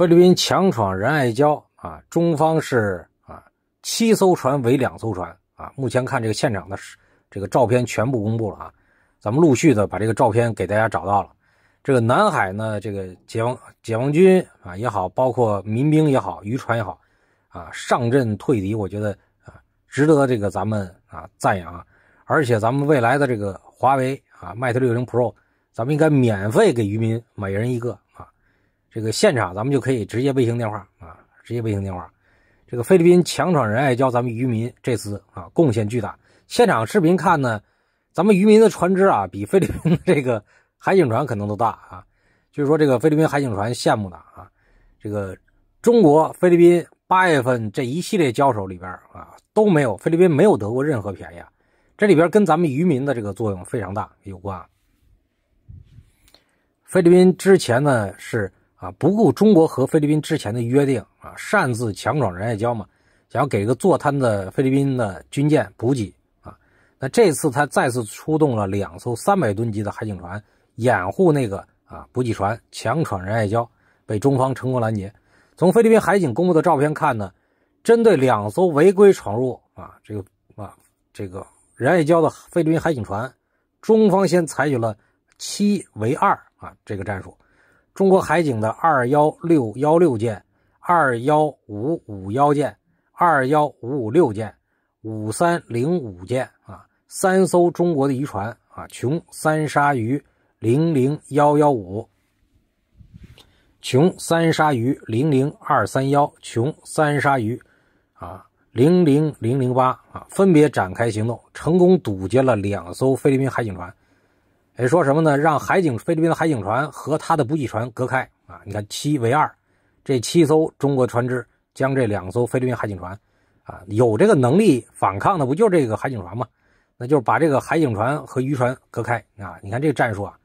菲律宾强闯仁爱礁啊，中方是啊7艘船围2艘船啊。目前看这个现场的这个照片全部公布了啊，咱们陆续的把这个照片给大家找到了。这个南海呢，这个解放军啊也好，包括民兵也好，渔船也好，啊上阵退敌，我觉得啊值得这个咱们啊赞扬啊。而且咱们未来的这个华为啊 Mate 60 Pro， 咱们应该免费给渔民每人一个啊。这个现场咱们就可以直接卫星电话啊，直接卫星电话。这个菲律宾强闯仁爱礁，咱们渔民这次啊贡献巨大。现场视频看呢，咱们渔民的船只啊，比菲律宾的这个海警船可能都大啊，就是说这个菲律宾海警船羡慕的啊。这个中国、菲律宾8月份这一系列交手里边啊，都没有菲律宾没有得过任何便宜啊，这里边跟咱们渔民的这个作用非常大有关啊。菲律宾之前呢是啊不顾中国和菲律宾之前的约定啊，擅自强闯仁爱礁嘛，想要给一个坐滩的菲律宾的军舰补给啊。那这次他再次出动了2艘300吨级的海警船。掩护那个啊补给船强闯仁爱礁，被中方成功拦截。从菲律宾海警公布的照片看呢，针对2艘违规闯入啊这个仁爱礁的菲律宾海警船，中方先采取了7围2啊这个战术。中国海警的21616舰、21551舰、21556舰、5305舰啊3艘中国的渔船啊琼三鲨鱼。00115，琼三鲨鱼00231，琼三鲨鱼啊00008啊，分别展开行动，成功堵截了2艘菲律宾海警船。也说什么呢？让菲律宾的海警船和他的补给船隔开啊！你看7围2，这7艘中国船只将这2艘菲律宾海警船啊，有这个能力反抗的不就这个海警船吗？那就是把这个海警船和渔船隔开啊！你看这个战术啊。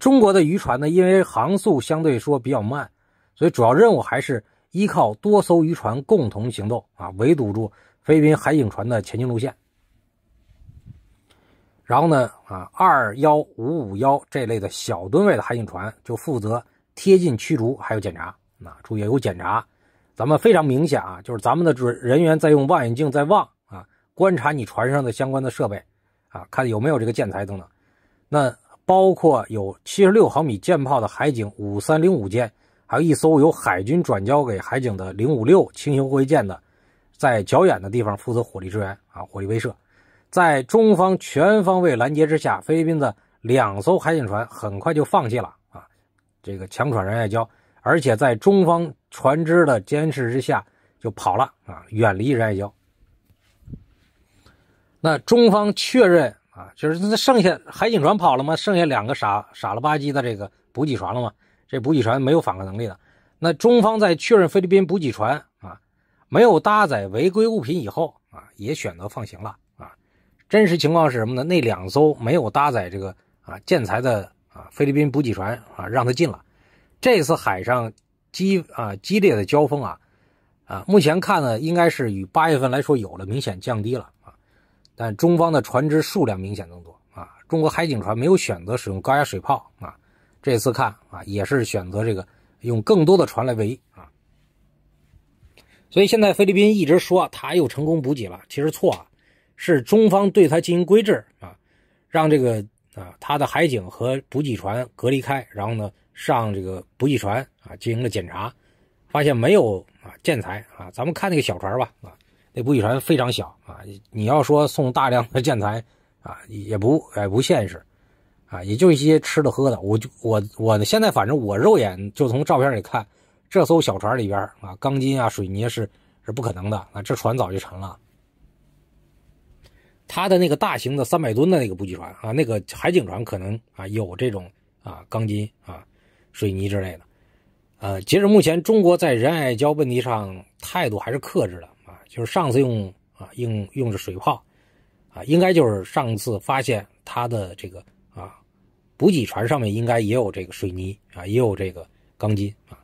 中国的渔船呢，因为航速相对说比较慢，所以主要任务还是依靠多艘渔船共同行动啊，围堵住菲律宾海警船的前进路线。然后呢，啊，21551这类的小吨位的海警船就负责贴近驱逐，还有检查啊，注意有检查。咱们非常明显啊，就是咱们的人员在用望远镜在望啊，观察你船上的相关的设备啊，看有没有这个建材等等。那。包括有76毫米舰炮的海警5305舰，还有1艘由海军转交给海警的056轻型护卫舰的，在较远的地方负责火力支援啊，火力威慑。在中方全方位拦截之下，菲律宾的2艘海警船很快就放弃了啊，这个强闯仁爱礁，而且在中方船只的监视之下就跑了啊，远离仁爱礁。那中方确认。啊，就是剩下海警船跑了吗？剩下2个傻了吧唧的这个补给船了吗？这补给船没有反抗能力的。那中方在确认菲律宾补给船啊没有搭载违规物品以后啊，也选择放行了啊。真实情况是什么呢？那2艘没有搭载这个啊建材的啊菲律宾补给船啊，让它进了。这次海上激烈的交锋啊，目前看呢，应该是与8月份来说有了明显降低了。但中方的船只数量明显增多啊！中国海警船没有选择使用高压水炮啊，这次看啊也是选择这个用更多的船来围啊。所以现在菲律宾一直说他又成功补给了，其实错了，是中方对他进行规制啊，让这个啊他的海警和补给船隔离开，然后呢上这个补给船啊进行了检查，发现没有啊建材啊，咱们看那个小船吧啊。这补给船非常小啊，你要说送大量的建材啊，也不现实啊，也就一些吃的喝的。我现在反正我肉眼就从照片里看，这艘小船里边啊，钢筋啊、水泥是不可能的啊，这船早就沉了。它的那个大型的300吨的那个补给船啊，那个海警船可能啊有这种啊钢筋啊、水泥之类的。截至目前，中国在仁爱礁问题上态度还是克制的。就是上次用着水炮啊，应该就是上次发现它的这个啊补给船上面应该也有这个水泥啊，也有这个钢筋啊。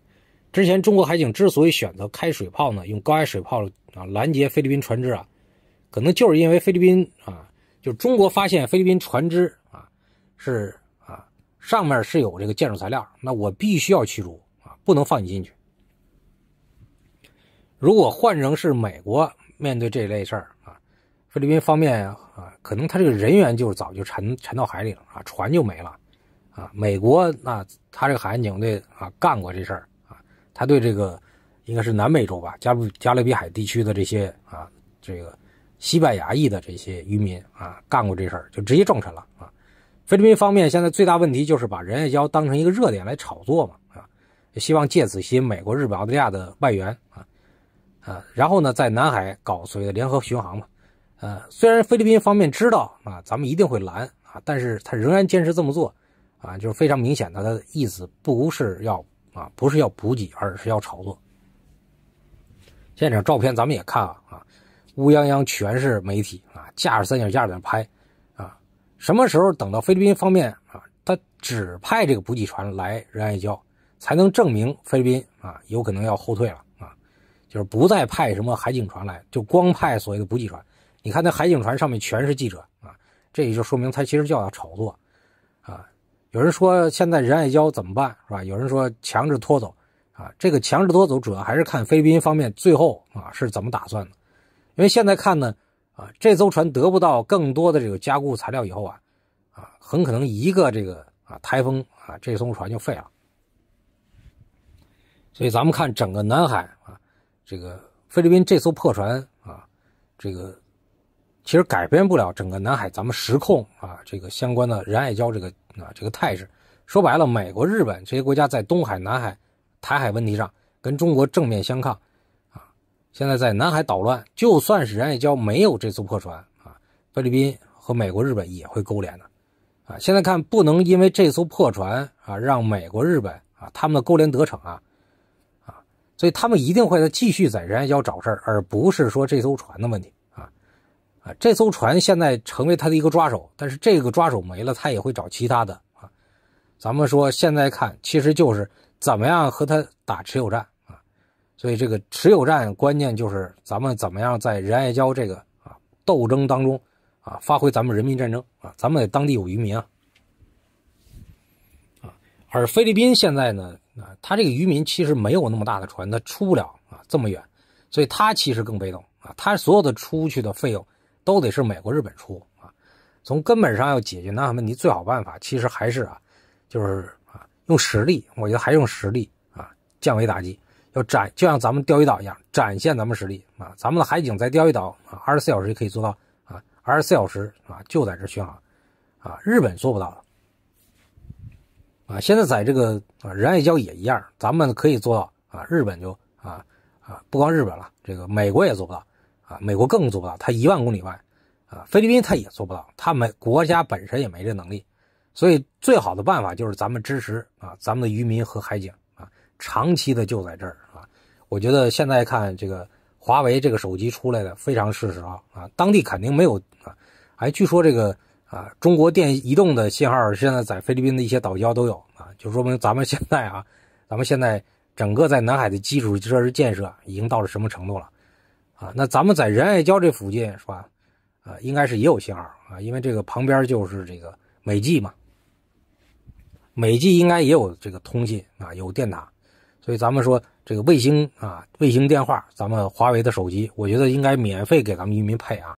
之前中国海警之所以选择开水炮呢，用高压水炮啊拦截菲律宾船只啊，可能就是因为菲律宾啊，就中国发现菲律宾船只啊是啊上面是有这个建筑材料，那我必须要驱逐啊，不能放你进去。如果换成是美国面对这类事儿啊，菲律宾方面啊，可能他这个人员就早就沉到海里了啊，船就没了啊。美国那他这个海岸警卫队啊干过这事儿啊，他对这个应该是南美洲吧，加勒比海地区的这些啊，这个西班牙裔的这些渔民啊干过这事儿，就直接撞沉了啊。菲律宾方面现在最大问题就是把仁爱礁当成一个热点来炒作嘛啊，希望借此吸引美国、日本、澳大利亚的外援啊。然后呢，在南海搞所谓的联合巡航嘛，虽然菲律宾方面知道啊，咱们一定会拦啊，但是他仍然坚持这么做，啊，就是非常明显的，他的意思不是要补给，而是要炒作。现场照片咱们也看啊，乌泱泱全是媒体啊，架着三脚架在那拍，啊，什么时候等到菲律宾方面啊，他只派这个补给船来仁爱礁，才能证明菲律宾啊有可能要后退了。就是不再派什么海警船来，就光派所谓的补给船。你看那海警船上面全是记者啊，这也就说明他其实叫他炒作啊。有人说现在仁爱礁怎么办是吧？有人说强制拖走啊，这个强制拖走主要还是看菲律宾方面最后啊是怎么打算的。因为现在看呢啊，这艘船得不到更多的这个加固材料以后啊很可能一个这个啊台风啊这艘船就废了。所以咱们看整个南海啊。这个菲律宾这艘破船啊，这个其实改变不了整个南海咱们实控啊，这个相关的仁爱礁这个态势。说白了，美国、日本这些国家在东海、南海、台海问题上跟中国正面相抗啊。现在在南海捣乱，就算是仁爱礁没有这艘破船啊，菲律宾和美国、日本也会勾连的啊。现在看不能因为这艘破船啊，让美国、日本啊他们的勾连得逞啊。所以他们一定会继续在仁爱礁找事儿，而不是说这艘船的问题啊！这艘船现在成为他的一个抓手，但是这个抓手没了，他也会找其他的啊。咱们说现在看，其实就是怎么样和他打持久战啊。所以这个持久战关键就是咱们怎么样在仁爱礁这个啊斗争当中啊发挥咱们人民战争啊，咱们当地有渔民啊。而菲律宾现在呢？啊，他这个渔民其实没有那么大的船，他出不了啊这么远，所以他其实更被动啊。他所有的出去的费用都得是美国、日本出啊。从根本上要解决南海问题，最好办法其实还是啊，就是啊用实力，我觉得还用实力啊降维打击，就像咱们钓鱼岛一样，展现咱们实力啊。咱们的海警在钓鱼岛啊24小时也可以做到啊 ，24 小时啊就在这巡航啊，日本做不到的。啊，现在在这个仁爱礁也一样，咱们可以做到啊，日本就不光日本了，这个美国也做不到啊，美国更做不到，他1万公里外啊，菲律宾他也做不到，他们国家本身也没这能力，所以最好的办法就是咱们支持啊，咱们的渔民和海警啊，长期的就在这儿啊。我觉得现在看这个华为这个手机出来的非常是时候啊，当地肯定没有啊，哎，据说这个。啊，中国电移动的信号现在在菲律宾的一些岛礁都有啊，就说明咱们现在整个在南海的基础设施建设已经到了什么程度了啊？那咱们在仁爱礁这附近是吧？啊，应该是也有信号啊，因为这个旁边就是这个美济嘛，美济应该也有这个通信啊，有电塔，所以咱们说这个卫星啊，卫星电话，咱们华为的手机，我觉得应该免费给咱们渔民配啊。